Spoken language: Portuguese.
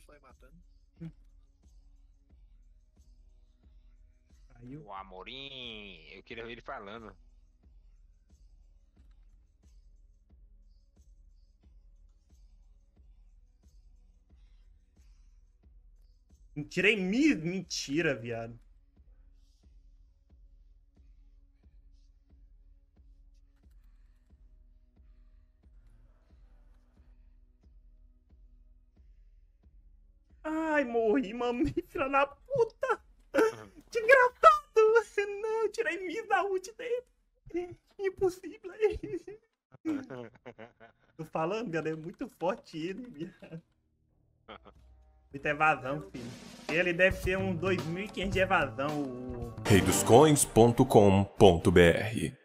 sai matando. Caiu. O Amorim, eu queria ver ele falando. Tirei mentira, viado. Ai, morri, mamãe, filha da puta. Desgraçado. Não, eu tirei mid da ult dele. Impossível. Tô falando, galera, é muito forte ele, viado. Muito evasão, filho. Ele deve ser um 2500 de evasão. Reidoscoins.com.br